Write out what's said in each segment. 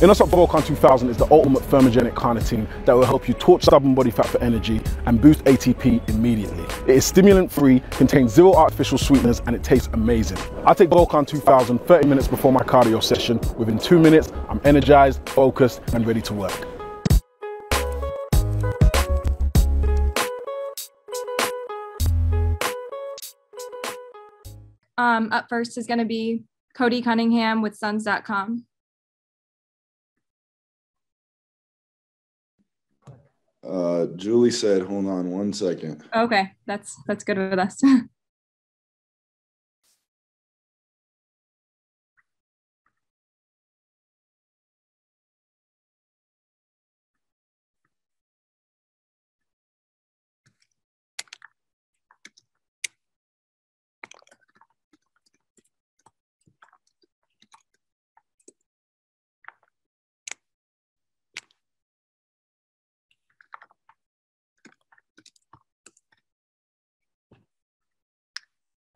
InnoSupps Bolcon 2000 is the ultimate thermogenic carnitine that will help you torch stubborn body fat for energy and boost ATP immediately. It is stimulant free, contains zero artificial sweeteners, and it tastes amazing. I take Bolcon 2000 30 minutes before my cardio session. Within 2 minutes, I'm energized, focused, and ready to work. Up first is going to be Cody Cunningham with Suns.com. Julie said, hold on 1 second. Okay, that's good with us.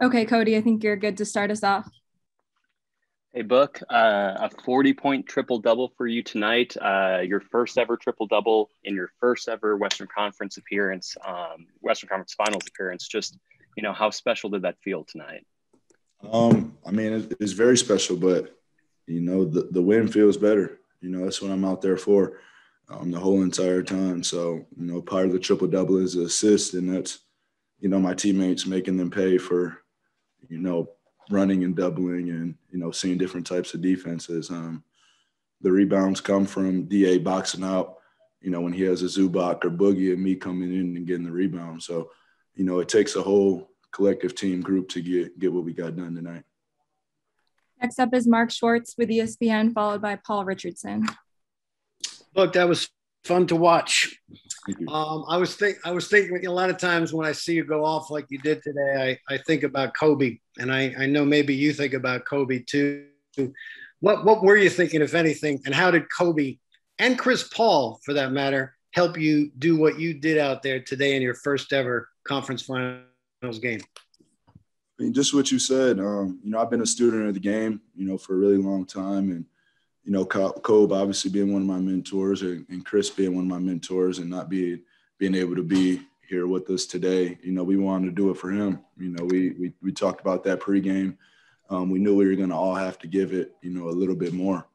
Okay, Cody, I think you're good to start us off. Hey, Book, a 40-point triple-double for you tonight. Your first ever triple-double in your first ever Western Conference appearance, Western Conference Finals appearance. Just, you know, how special did that feel tonight? I mean, it's very special, but, you know, the win feels better. You know, that's what I'm out there for the whole entire time. So, you know, part of the triple-double is the assist, and that's, you know, my teammates making them pay for, you know, running and doubling and, you know, seeing different types of defenses. The rebounds come from DA boxing out, you know, when he has a Zubac or Boogie and me coming in and getting the rebound. So, you know, it takes a whole collective team group to get what we got done tonight. Next up is Mark Schwartz with ESPN, followed by Paul Richardson. Look, that was fun to watch. I was thinking a lot of times when I see you go off like you did today, I think about Kobe, and I know maybe you think about Kobe too. What were you thinking, if anything, and how did Kobe and Chris Paul, for that matter, help you do what you did out there today in your first ever conference finals game? I mean, just what you said. You know, I've been a student of the game, you know, for a really long time, and you know, Kobe obviously being one of my mentors and Chris being one of my mentors and not being able to be here with us today, you know, we wanted to do it for him. You know, we talked about that pregame. We knew we were going to all have to give it, you know, a little bit more,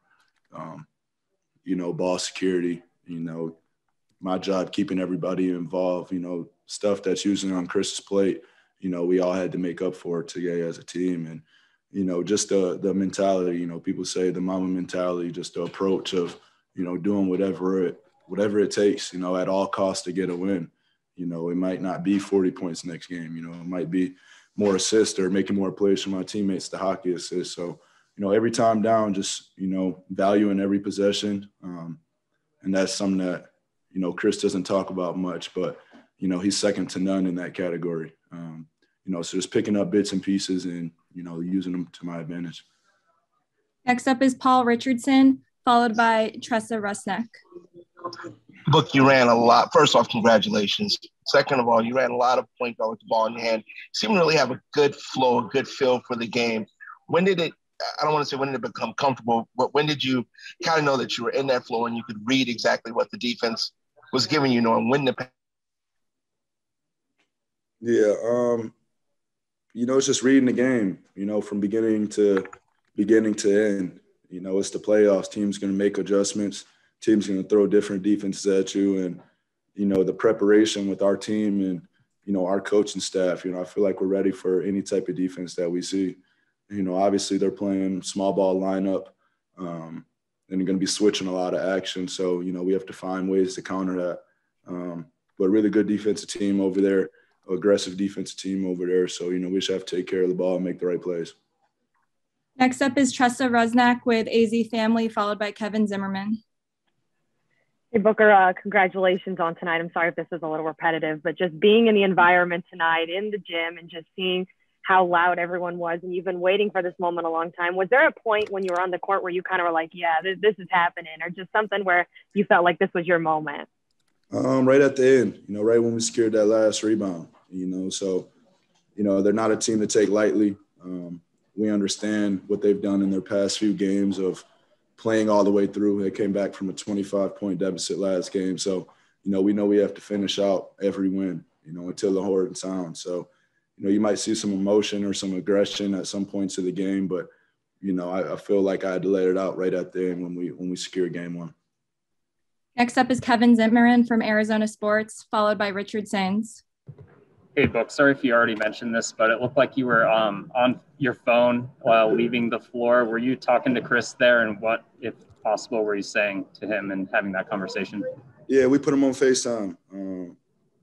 you know, ball security, you know, my job, keeping everybody involved, you know, stuff that's usually on Chris's plate, you know, we all had to make up for it today as a team. And, you know, just the mentality, you know, people say the mama mentality, just the approach of, you know, doing whatever it takes, you know, at all costs to get a win. You know, it might not be 40 points next game, you know, it might be more assists or making more plays for my teammates, the hockey assist. So, you know, every time down, just, you know, valuing every possession. And that's something that, you know, Chris doesn't talk about much, but, you know, he's second to none in that category. You know, so just picking up bits and pieces and, you know, using them to my advantage. Next up is Paul Richardson, followed by Tresa Rusnak. Look, you ran a lot. First off, congratulations. Second of all, you ran a lot of point guard with the ball in your hand. You seem to really have a good flow, a good feel for the game. When did it, I don't want to say when did it become comfortable, but when did you kind of know that you were in that flow and you could read exactly what the defense was giving you, knowing when to? Yeah, you know, it's just reading the game, you know, from beginning to end. You know, it's the playoffs. Teams going to make adjustments. Teams going to throw different defenses at you. And, you know, the preparation with our team and, you know, our coaching staff, you know, I feel like we're ready for any type of defense that we see. You know, obviously they're playing small ball lineup and they're going to be switching a lot of action. So, you know, we have to find ways to counter that. But really good defensive team over there. Aggressive defensive team over there. So, you know, we just have to take care of the ball and make the right plays. Next up is Tresa Rusnak with AZ Family, followed by Kevin Zimmerman. Hey, Booker, congratulations on tonight. I'm sorry if this is a little repetitive, but just being in the environment tonight, in the gym, and just seeing how loud everyone was, and you've been waiting for this moment a long time. Was there a point when you were on the court where you kind of were like, yeah, this is happening, or just something where you felt like this was your moment? Right at the end, you know, right when we secured that last rebound. You know, so, you know, they're not a team to take lightly. We understand what they've done in their past few games of playing all the way through. They came back from a 25-point deficit last game. So, you know we have to finish out every win, you know, until the horn sounds. So, you know, you might see some emotion or some aggression at some points of the game, but, you know, I feel like I had to let it out right at the end when we secure game one. Next up is Kevin Zimmerman from Arizona Sports, followed by Richard Sains. Hey, Book, sorry if you already mentioned this, but it looked like you were on your phone while leaving the floor. Were you talking to Chris there, and what, if possible, were you saying to him and having that conversation? Yeah, we put him on FaceTime. You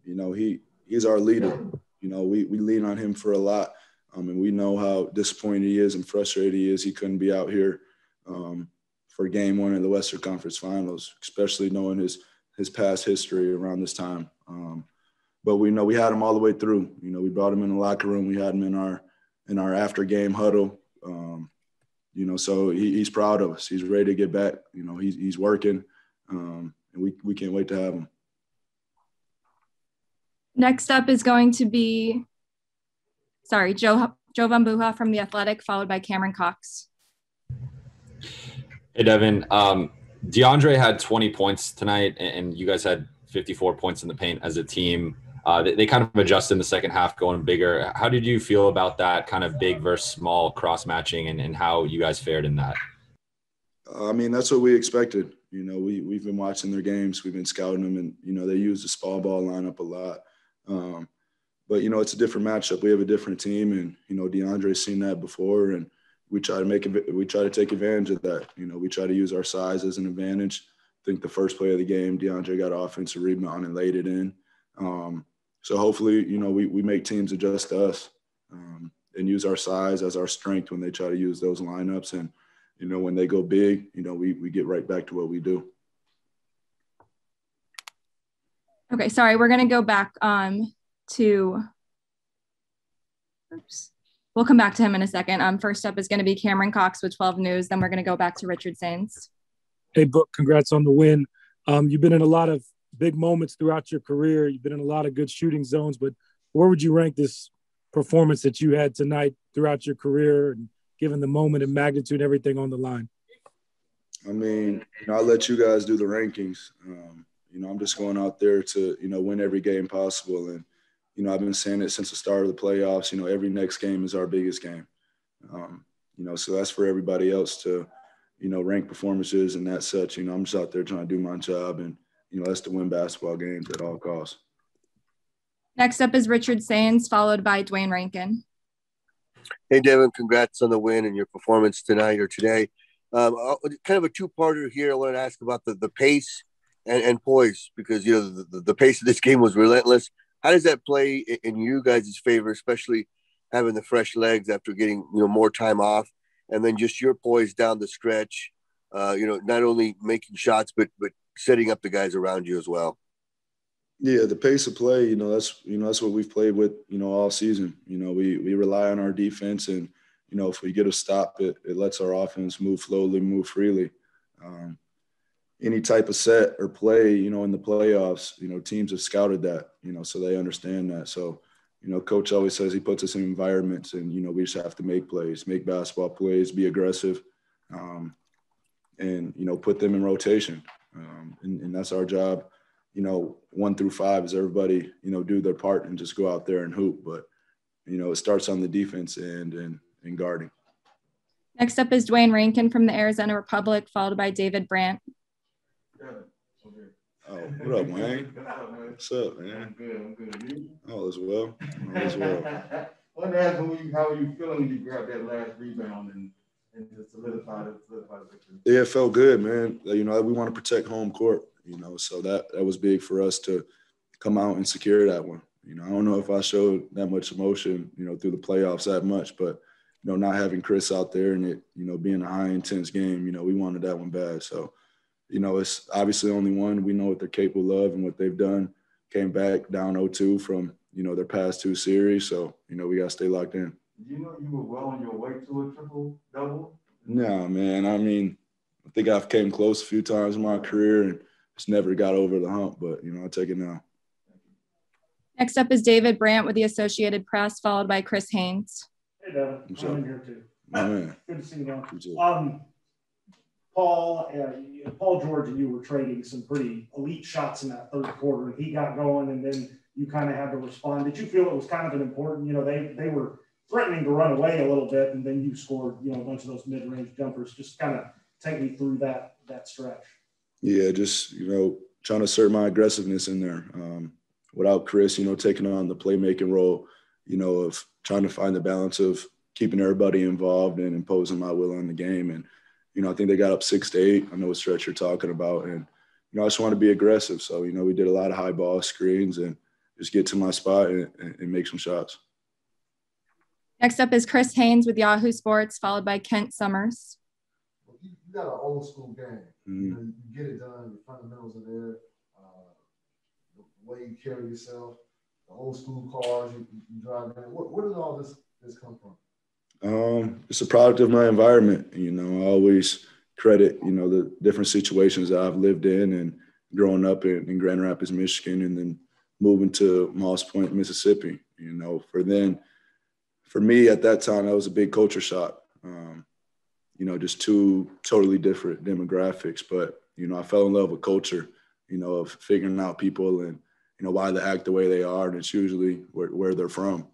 know, he's our leader. You know, we lean on him for a lot, and we know how disappointed he is and frustrated he is. He couldn't be out here for game one of the Western Conference Finals, especially knowing his past history around this time. But we know we had him all the way through. You know, we brought him in the locker room. We had him in our after game huddle. You know, so he's proud of us. He's ready to get back. You know, he's working, and we can't wait to have him. Next up is going to be, sorry, Joe Vambuha from The Athletic, followed by Cameron Cox. Hey, Devin. DeAndre had 20 points tonight, and you guys had 54 points in the paint as a team. They kind of adjusted in the second half, going bigger. How did you feel about that kind of big versus small cross-matching and how you guys fared in that? I mean, that's what we expected. You know, we've been watching their games. We've been scouting them, and, you know, they use the small ball lineup a lot. But, you know, it's a different matchup. We have a different team, and, you know, DeAndre's seen that before, and we try to take advantage of that. You know, we try to use our size as an advantage. I think the first play of the game, DeAndre got an offensive rebound and laid it in. So hopefully, you know, we make teams adjust to us and use our size as our strength when they try to use those lineups. And, you know, when they go big, you know, we get right back to what we do. Okay, sorry, we're going to go back to – oops. We'll come back to him in a second. First up is going to be Cameron Cox with 12 News. Then we're going to go back to Richard Sains. Hey, Book, congrats on the win. You've been in a lot of big moments throughout your career. You've been in a lot of good shooting zones, but where would you rank this performance that you had tonight throughout your career, and given the moment and magnitude, everything on the line? I mean, you know, I'll let you guys do the rankings. You know, I'm just going out there to, you know, win every game possible. And, you know, I've been saying it since the start of the playoffs, you know, every next game is our biggest game. You know, so that's for everybody else to, you know, rank performances and that such. You know, I'm just out there trying to do my job, and, you know, that's to win basketball games at all costs. Next up is Richard Sains, followed by Dwayne Rankin. Hey, Devin, congrats on the win and your performance tonight or today. Kind of a two-parter here. I wanted to ask about the pace and poise, because, you know, the pace of this game was relentless. How does that play in you guys' favor, especially having the fresh legs after getting, you know, more time off? And then just your poise down the stretch, you know, not only making shots, but setting up the guys around you as well. Yeah, the pace of play, you know, that's what we've played with, you know, all season. You know, we rely on our defense, and, you know, if we get a stop, it lets our offense move slowly, move freely. Any type of set or play, you know, in the playoffs, you know, teams have scouted that, you know, so they understand that. So, you know, coach always says he puts us in environments, and, you know, we just have to make plays, make basketball plays, be aggressive, and, you know, put them in rotation. And that's our job. You know, 1 through 5 is everybody, you know, do their part and just go out there and hoop. But, you know, it starts on the defense end and guarding. Next up is Dwayne Rankin from the Arizona Republic, followed by David Brandt. Oh, what up, Wayne? What's up, man? I'm good. I'm good. You? All is well. All is well. Let me ask you, how are you feeling when you grabbed that last rebound and just solidified the victory? Yeah, it felt good, man. You know, we want to protect home court. You know, so that was big for us to come out and secure that one. You know, I don't know if I showed that much emotion, you know, through the playoffs that much, but, you know, not having Chris out there and it, you know, being a high intense game, you know, we wanted that one bad. So, you know, it's obviously only one. We know what they're capable of and what they've done. Came back down 0-2 from, you know, their past 2 series. So, you know, we got to stay locked in. You know, you were well on your way to a triple-double? No, man. I mean, I think I've came close a few times in my career and just never got over the hump. But, you know, I'll take it now. Next up is David Brandt with the Associated Press, followed by Chris Haynes. Hey, Devin. I'm here, too. My man. Good to see you, man. Paul George and you were trading some pretty elite shots in that third quarter, and he got going, and then you kind of had to respond. Did you feel it was kind of an important, you know, they were threatening to run away a little bit, and then you scored, you know, a bunch of those mid-range jumpers? Just kind of take me through that stretch. Yeah, just, you know, trying to assert my aggressiveness in there. Without Chris, you know, taking on the playmaking role, you know, of trying to find the balance of keeping everybody involved and imposing my will on the game. And, you know, I think they got up 6-8. I know what stretch you're talking about. And, you know, I just want to be aggressive. So, you know, we did a lot of high ball screens and just get to my spot and make some shots. Next up is Chris Haynes with Yahoo Sports, followed by Kent Somers. You got an old school game. Mm-hmm. You know, you get it done. The fundamentals are there. The way you carry yourself, the old school cars you drive in. Where did all this come from? It's a product of my environment. You know, I always credit, you know, the different situations that I've lived in and growing up in Grand Rapids, Michigan, and then moving to Moss Point, Mississippi. You know, for me at that time, that was a big culture shock. You know, just two totally different demographics. But, you know, I fell in love with culture, you know, of figuring out people and, you know, why they act the way they are. And it's usually where they're from.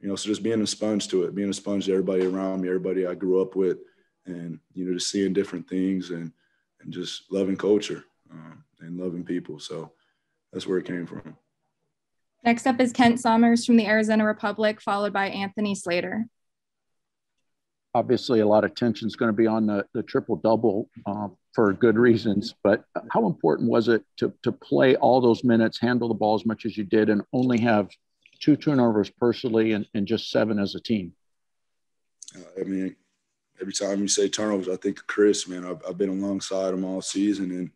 You know, so just being a sponge to it, being a sponge to everybody around me, everybody I grew up with, and, you know, just seeing different things and just loving culture and loving people. So that's where it came from. Next up is Kent Somers from the Arizona Republic, followed by Anthony Slater. Obviously, a lot of tension is going to be on the triple-double for good reasons, but how important was it to play all those minutes, handle the ball as much as you did, and only have 2 turnovers personally and just 7 as a team? I mean, every time you say turnovers, I think of Chris, man. I've been alongside him all season and,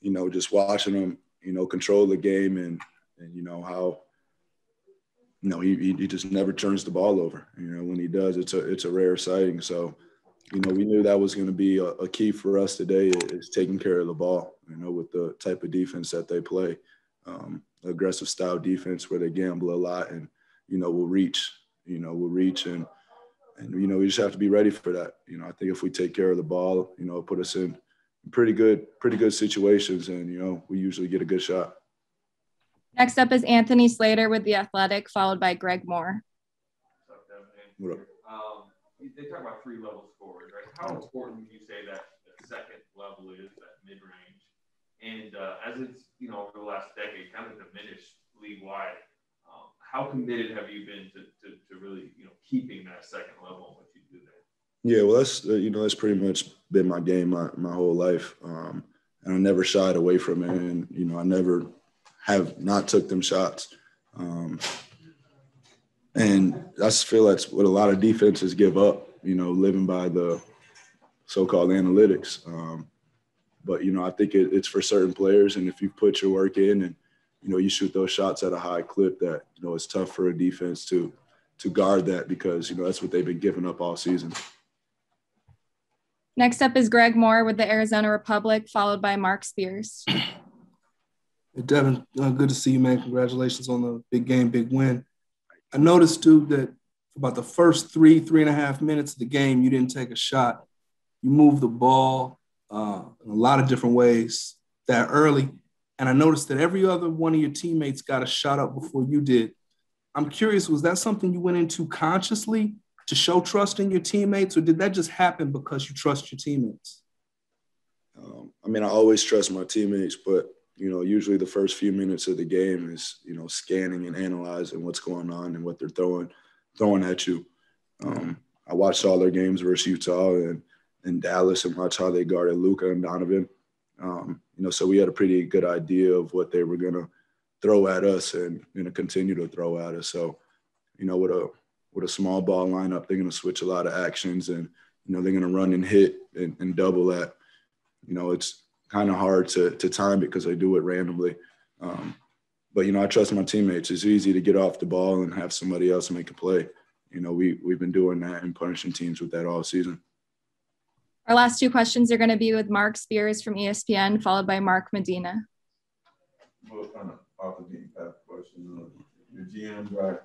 you know, just watching him, you know, control the game and you know, how, you know, he just never turns the ball over. You know, when he does, it's a rare sighting. So, you know, we knew that was going to be a key for us today is taking care of the ball, you know, with the type of defense that they play. Aggressive style defense where they gamble a lot and, you know, we'll reach and, you know, we just have to be ready for that. You know, I think if we take care of the ball, you know, it'll put us in pretty good situations and, you know, we usually get a good shot. Next up is Anthony Slater with The Athletic, followed by Greg Moore. What's up, Devin? What up? They talk about 3 level scores, right? How important do you say that the second level is, that mid-range? And as it's, you know, over the last decade, kind of diminished league-wide, how committed have you been to really, you know, keeping that second level and what you do there? Yeah, well, that's, you know, that's pretty much been my game my whole life. And I never shied away from it. And, you know, I never have not took them shots. And I just feel that's what a lot of defenses give up, you know, living by the so-called analytics. But, you know, I think it's for certain players. And if you put your work in and, you know, you shoot those shots at a high clip that, you know, it's tough for a defense to guard that because, you know, that's what they've been giving up all season. Next up is Greg Moore with the Arizona Republic, followed by Mark Spears. Hey, Devin, good to see you, man. Congratulations on the big game, big win. I noticed, too, that about the first 3.5 minutes of the game, you didn't take a shot. You moved the ball in a lot of different ways that early. And I noticed that every other one of your teammates got a shot up before you did. I'm curious, was that something you went into consciously to show trust in your teammates, or did that just happen because you trust your teammates? I mean, I always trust my teammates, but, you know, usually the first few minutes of the game is, you know, scanning and analyzing what's going on and what they're throwing at you. I watched all their games versus Utah and Dallas and watch how they guarded Luka and Donovan. You know, so we had a pretty good idea of what they were going to throw at us and going to continue to throw at us. So, you know, with a small ball lineup, they're going to switch a lot of actions and, you know, they're going to run and hit and double that. You know, it's kind of hard to time it because they do it randomly. But, you know, I trust my teammates. It's easy to get off the ball and have somebody else make a play. You know, we've been doing that and punishing teams with that all season. Our last 2 questions are going to be with Mark Spears from ESPN, followed by Mark Medina. Well, kind of off the beaten path question. Your GM's right.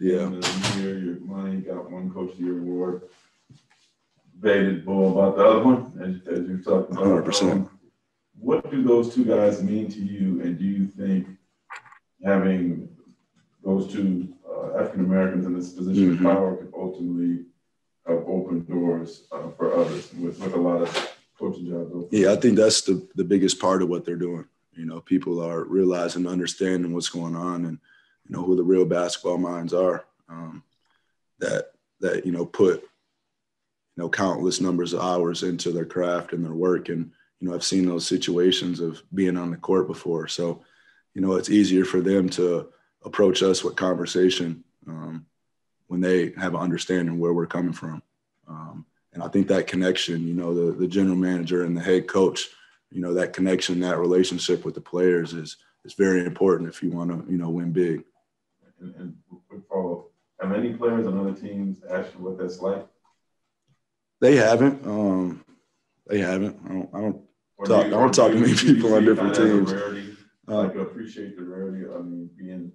Yeah. Your money got one coach of the year award. David Bull about the other one, as you talked about. 100%. What do those two guys mean to you, and do you think having those two African Americans in this position of power could ultimately have opened doors for others with a lot of coaching jobs open? Yeah, I think that's the biggest part of what they're doing. You know, people are realizing, understanding what's going on, and you know who the real basketball minds are. That you know put you know countless numbers of hours into their craft and their work, and you know I've seen those situations of being on the court before. So you know it's easier for them to approach us with conversation when they have an understanding where we're coming from, and I think that connection, you know, the general manager and the head coach, you know, that connection, that relationship with the players is very important if you want to, you know, win big. And quick follow-up, have any players on other teams asked you what that's like? They haven't. I don't talk to many people on different teams. Like, appreciate the rarity. I mean,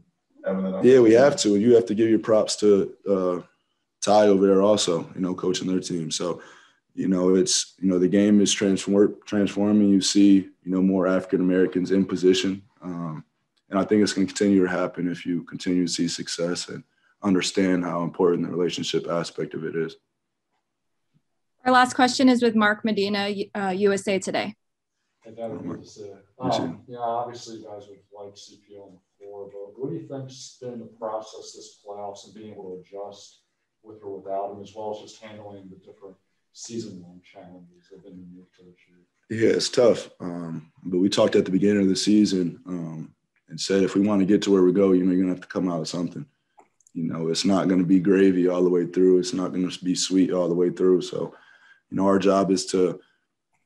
having that. Yeah, we have to. And you have to give your props to Ty over there also, you know, coaching their team. So, you know, it's, you know, the game is transforming. You see, you know, more African Americans in position. And I think it's going to continue to happen if you continue to see success and understand how important the relationship aspect of it is. Our last question is with Mark Medina, USA Today. And that would be to say, yeah, obviously you guys would like CPO on the floor, but what do you think's been the process this playoffs and being able to adjust with or without him, as well as just handling the different season-long challenges that have been unique to this year? Yeah, it's tough. But we talked at the beginning of the season and said if we want to get to where we go, you know, you're going to have to come out with something. You know, it's not going to be gravy all the way through. It's not going to be sweet all the way through. So, you know, our job is to,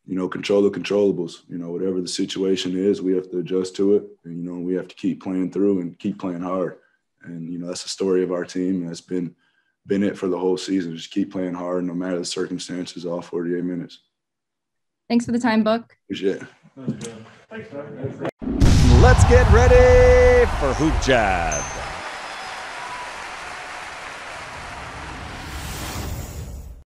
you know, control the controllables. You know, whatever the situation is, we have to adjust to it. And, you know, we have to keep playing through and keep playing hard. And, you know, that's the story of our team. And that's been it for the whole season. Just keep playing hard no matter the circumstances, all 48 minutes. Thanks for the time, Book. Appreciate it. Thanks, man. Let's get ready for Hoop Jab.